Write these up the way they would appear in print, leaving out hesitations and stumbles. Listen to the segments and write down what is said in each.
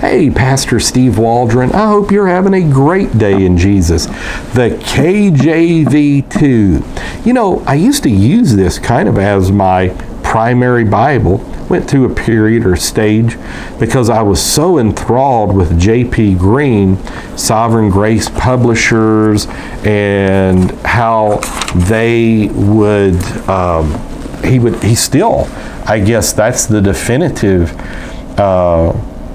Hey, Pastor Steve Waldron, I hope you're having a great day in Jesus. The KJV 2. You know, I used to use this kind of as my primary Bible. Went through a period or stage because I was so enthralled with Jay P. Green, Sovereign Grace Publishers, and how they would, he still, I guess that's the definitive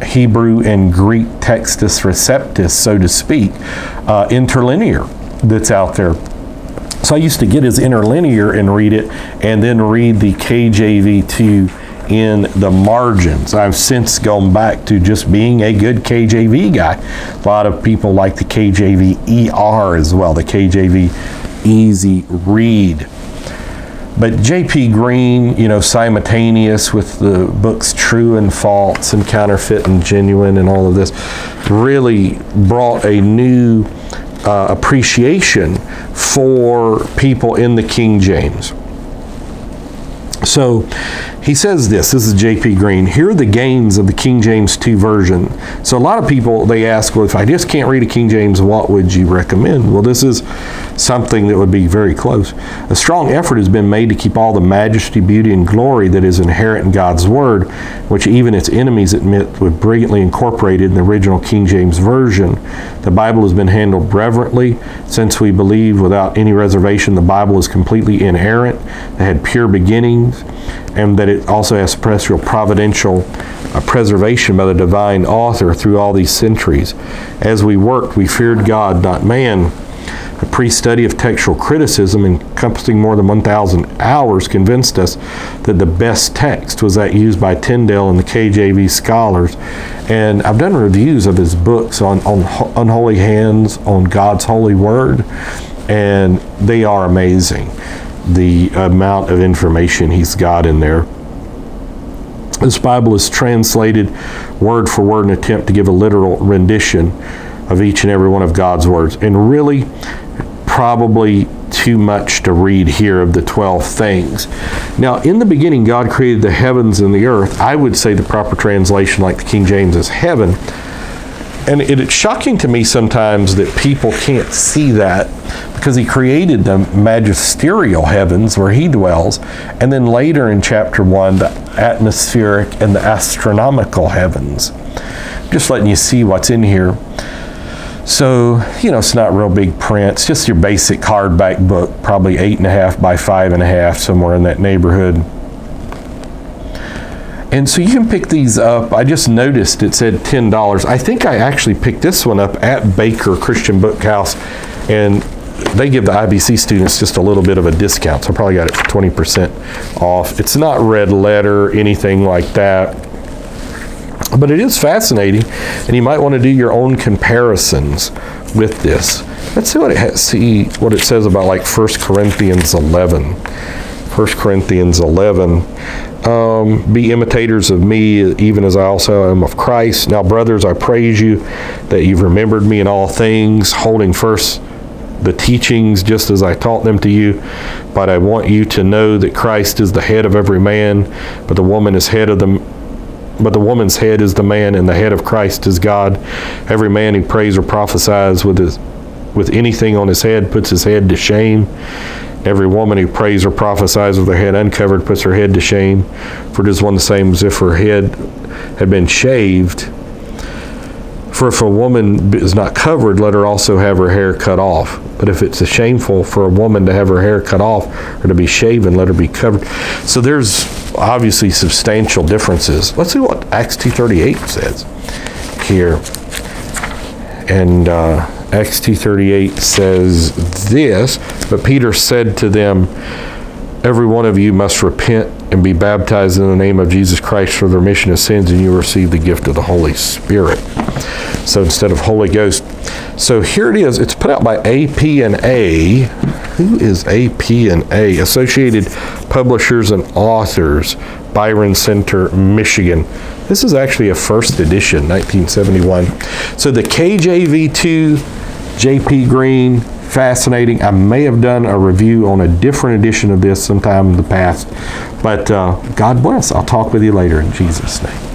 Hebrew and Greek textus receptus, so to speak, interlinear that's out there. So I used to get his interlinear and read it, and then read the KJV 2 in the margins. I've since gone back to just being a good KJV guy. A lot of people like the KJV ER as well, the KJV Easy Read. But J.P. Green, you know, simultaneous with the books True and False and Counterfeit and Genuine and all of this, really brought a new appreciation for people in the King James. So he says this is J.P. Green, here are the gains of the King James 2 version. So a lot of people, they ask, well, if I just can't read a King James, what would you recommend? Well, this is something that would be very close. A strong effort has been made to keep all the majesty, beauty, and glory that is inherent in God's Word, which even its enemies admit was brilliantly incorporated in the original King James Version. The Bible has been handled reverently. Since we believe without any reservation the Bible is completely inerrant, it had pure beginnings, and that it also has special providential preservation by the divine author through all these centuries. As we worked, we feared God, not man. A pre-study of textual criticism encompassing more than 1,000 hours convinced us that the best text was that used by Tyndale and the KJV scholars. And I've done reviews of his books on Unholy Hands, on God's Holy Word, and they are amazing. The amount of information he's got in there. This Bible is translated word for word in an attempt to give a literal rendition of each and every one of God's words. And really, probably too much to read here of the 12 things. Now, in the beginning, God created the heavens and the earth. I would say the proper translation, like the King James, is heaven. And it's shocking to me sometimes that people can't see that, because he created the magisterial heavens where he dwells, and then later in chapter 1, the atmospheric and the astronomical heavens. Just letting you see what's in here. So, you know, it's not real big print. It's just your basic hardback book, probably 8.5 by 5.5, somewhere in that neighborhood. And so you can pick these up. I just noticed it said $10. I think I actually picked this one up at Baker Christian Book House, and they give the IBC students just a little bit of a discount. So I probably got it for 20% off. It's not red letter, anything like that. But it is fascinating, and you might want to do your own comparisons with this. Let's see what it has, see what it says about like 1 Corinthians 11. 1 Corinthians 11. Be imitators of me, even as I also am of Christ. Now, brothers, I praise you that you've remembered me in all things, holding first the teachings just as I taught them to you. But I want you to know that Christ is the head of every man, but the woman is head of the woman's head is the man, and the head of Christ is God. Every man who prays or prophesies with anything on his head puts his head to shame. Every woman who prays or prophesies with her head uncovered puts her head to shame, for it is one the same as if her head had been shaved. For if a woman is not covered, let her also have her hair cut off. But if it's shameful for a woman to have her hair cut off or to be shaven, let her be covered. So there's obviously substantial differences. Let's see what Acts 2:38 says here. And Acts 2:38 says this, but Peter said to them, every one of you must repent and be baptized in the name of Jesus Christ for the remission of sins, and you receive the gift of the Holy Spirit. So instead of Holy Ghost. So here it is. It's put out by AP&A. Who is AP&A? Associated Publishers and Authors, Byron Center, Michigan. This is actually a first edition, 1971. So the KJV 2, J.P. Green, fascinating. I may have done a review on a different edition of this sometime in the past. But God bless. I'll talk with you later in Jesus' name.